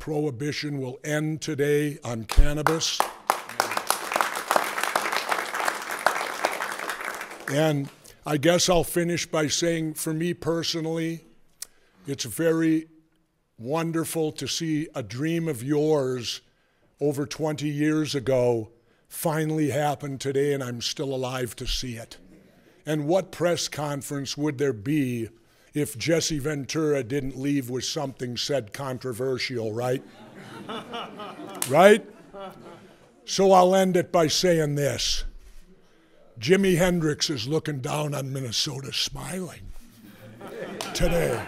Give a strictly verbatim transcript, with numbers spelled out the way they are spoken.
prohibition will end today on cannabis. And I guess I'll finish by saying, for me personally, it's very wonderful to see a dream of yours over twenty years ago finally happen today, and I'm still alive to see it. And what press conference would there be if Jesse Ventura didn't leave with something said controversial, right? Right? So I'll end it by saying this. Jimi Hendrix is looking down on Minnesota smiling today.